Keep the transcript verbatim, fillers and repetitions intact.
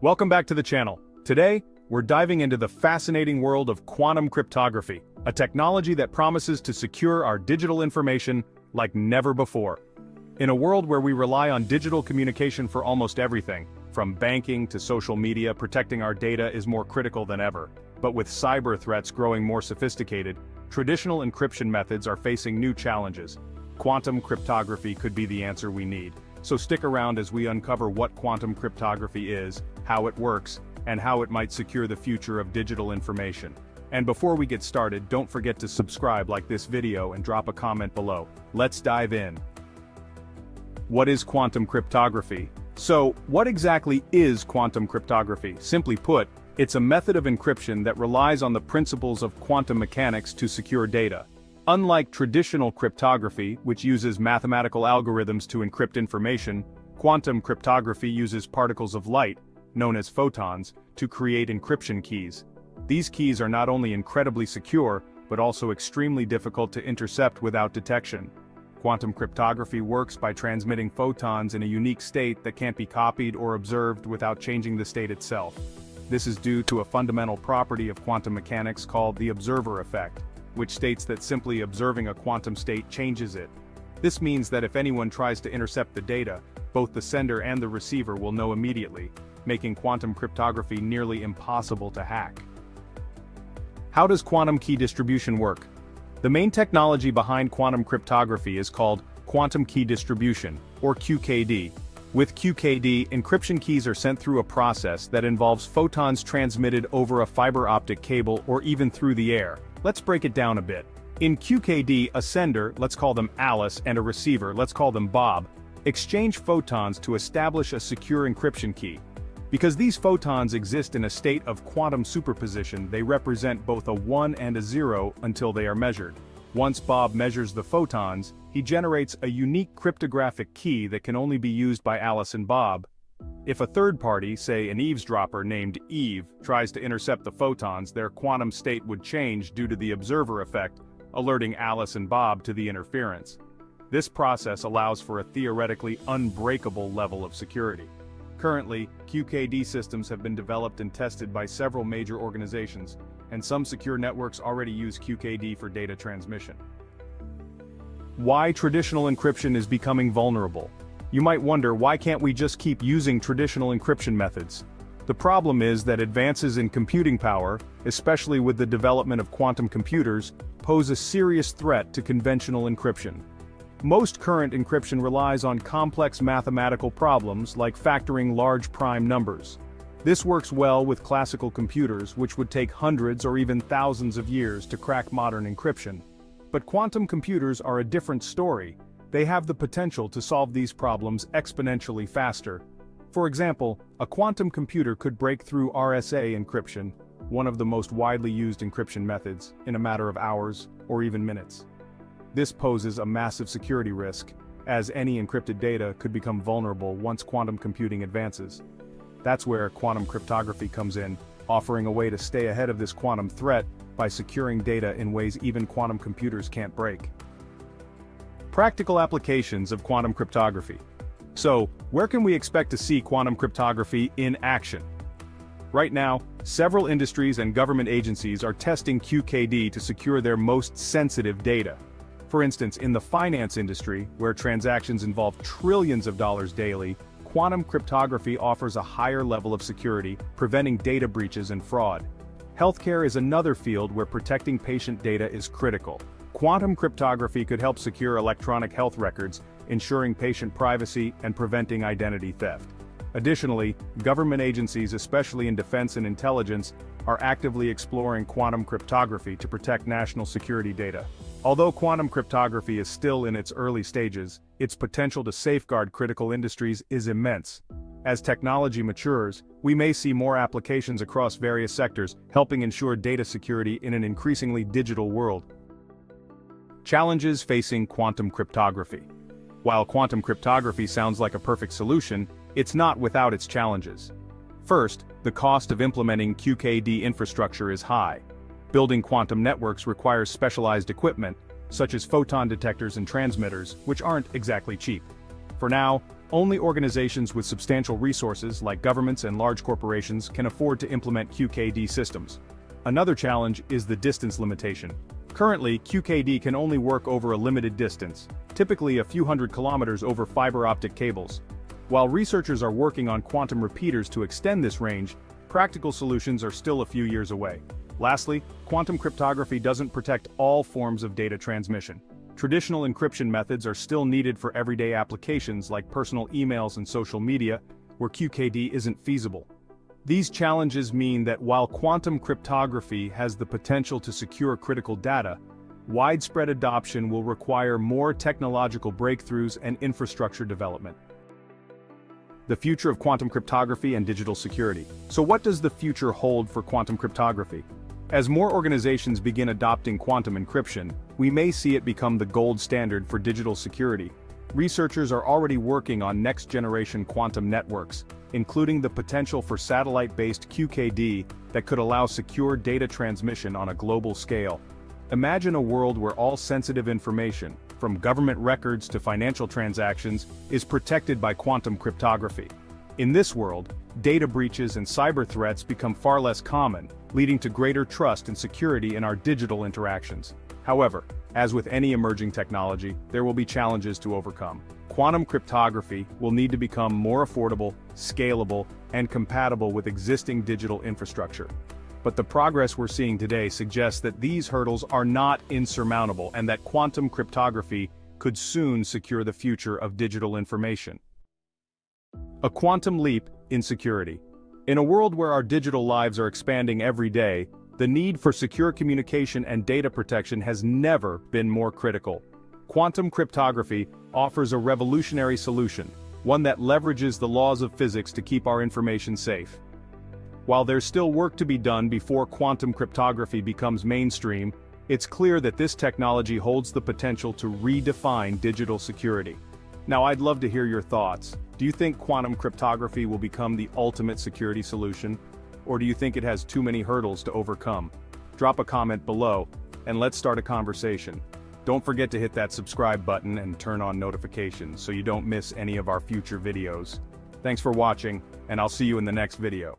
Welcome back to the channel. Today, we're diving into the fascinating world of quantum cryptography, a technology that promises to secure our digital information like never before. In a world where we rely on digital communication for almost everything, from banking to social media, protecting our data is more critical than ever. But with cyber threats growing more sophisticated, traditional encryption methods are facing new challenges. Quantum cryptography could be the answer we need. So stick around as we uncover what quantum cryptography is, how it works, and how it might secure the future of digital information. And before we get started, don't forget to subscribe, like this video, and drop a comment below. Let's dive in. What is quantum cryptography? So, what exactly is quantum cryptography? Simply put, it's a method of encryption that relies on the principles of quantum mechanics to secure data. Unlike traditional cryptography, which uses mathematical algorithms to encrypt information, quantum cryptography uses particles of light, known as photons, to create encryption keys. These keys are not only incredibly secure, but also extremely difficult to intercept without detection. Quantum cryptography works by transmitting photons in a unique state that can't be copied or observed without changing the state itself. This is due to a fundamental property of quantum mechanics called the observer effect, which states that simply observing a quantum state changes it. This means that if anyone tries to intercept the data, both the sender and the receiver will know immediately, making quantum cryptography nearly impossible to hack. How does quantum key distribution work? The main technology behind quantum cryptography is called quantum key distribution, or Q K D. With Q K D, encryption keys are sent through a process that involves photons transmitted over a fiber optic cable or even through the air. Let's break it down a bit. In Q K D, a sender, let's call them Alice, and a receiver, let's call them Bob, exchange photons to establish a secure encryption key. Because these photons exist in a state of quantum superposition, they represent both a one and a zero until they are measured. Once Bob measures the photons, he generates a unique cryptographic key that can only be used by Alice and Bob. If a third party, say an eavesdropper named Eve, tries to intercept the photons, their quantum state would change due to the observer effect, alerting Alice and Bob to the interference. This process allows for a theoretically unbreakable level of security. Currently, Q K D systems have been developed and tested by several major organizations, and some secure networks already use Q K D for data transmission. Why traditional encryption is becoming vulnerable? You might wonder, why can't we just keep using traditional encryption methods? The problem is that advances in computing power, especially with the development of quantum computers, pose a serious threat to conventional encryption. Most current encryption relies on complex mathematical problems like factoring large prime numbers. This works well with classical computers, which would take hundreds or even thousands of years to crack modern encryption. But quantum computers are a different story. They have the potential to solve these problems exponentially faster. For example, a quantum computer could break through R S A encryption, one of the most widely used encryption methods, in a matter of hours or even minutes. This poses a massive security risk, as any encrypted data could become vulnerable once quantum computing advances. That's where quantum cryptography comes in, offering a way to stay ahead of this quantum threat by securing data in ways even quantum computers can't break. Practical applications of quantum cryptography. So, where can we expect to see quantum cryptography in action? Right now, several industries and government agencies are testing Q K D to secure their most sensitive data. For instance, in the finance industry, where transactions involve trillions of dollars daily, quantum cryptography offers a higher level of security, preventing data breaches and fraud. Healthcare is another field where protecting patient data is critical. Quantum cryptography could help secure electronic health records, ensuring patient privacy and preventing identity theft. Additionally, government agencies, especially in defense and intelligence, are actively exploring quantum cryptography to protect national security data. Although quantum cryptography is still in its early stages, its potential to safeguard critical industries is immense. As technology matures, we may see more applications across various sectors, helping ensure data security in an increasingly digital world. Challenges facing quantum cryptography. While quantum cryptography sounds like a perfect solution, it's not without its challenges. First, the cost of implementing Q K D infrastructure is high. Building quantum networks requires specialized equipment, such as photon detectors and transmitters, which aren't exactly cheap. For now, Only organizations with substantial resources, like governments and large corporations, can afford to implement Q K D systems. Another challenge is the distance limitation. Currently, Q K D can only work over a limited distance, typically a few hundred kilometers over fiber optic cables. While researchers are working on quantum repeaters to extend this range, practical solutions are still a few years away. Lastly, quantum cryptography doesn't protect all forms of data transmission. Traditional encryption methods are still needed for everyday applications like personal emails and social media, where Q K D isn't feasible. These challenges mean that while quantum cryptography has the potential to secure critical data, widespread adoption will require more technological breakthroughs and infrastructure development. The future of quantum cryptography and digital security. So what does the future hold for quantum cryptography? As more organizations begin adopting quantum encryption, we may see it become the gold standard for digital security. Researchers are already working on next-generation quantum networks, including the potential for satellite-based Q K D that could allow secure data transmission on a global scale. Imagine a world where all sensitive information, from government records to financial transactions, is protected by quantum cryptography. In this world, data breaches and cyber threats become far less common, leading to greater trust and security in our digital interactions. However, as with any emerging technology, there will be challenges to overcome. Quantum cryptography will need to become more affordable, scalable, and compatible with existing digital infrastructure. But the progress we're seeing today suggests that these hurdles are not insurmountable and that quantum cryptography could soon secure the future of digital information. A quantum leap in security. In a world where our digital lives are expanding every day, the need for secure communication and data protection has never been more critical. Quantum cryptography offers a revolutionary solution, one that leverages the laws of physics to keep our information safe. While there's still work to be done before quantum cryptography becomes mainstream, it's clear that this technology holds the potential to redefine digital security. Now, I'd love to hear your thoughts. Do you think quantum cryptography will become the ultimate security solution? Or do you think it has too many hurdles to overcome? Drop a comment below, and let's start a conversation. Don't forget to hit that subscribe button and turn on notifications so you don't miss any of our future videos. Thanks for watching, and I'll see you in the next video.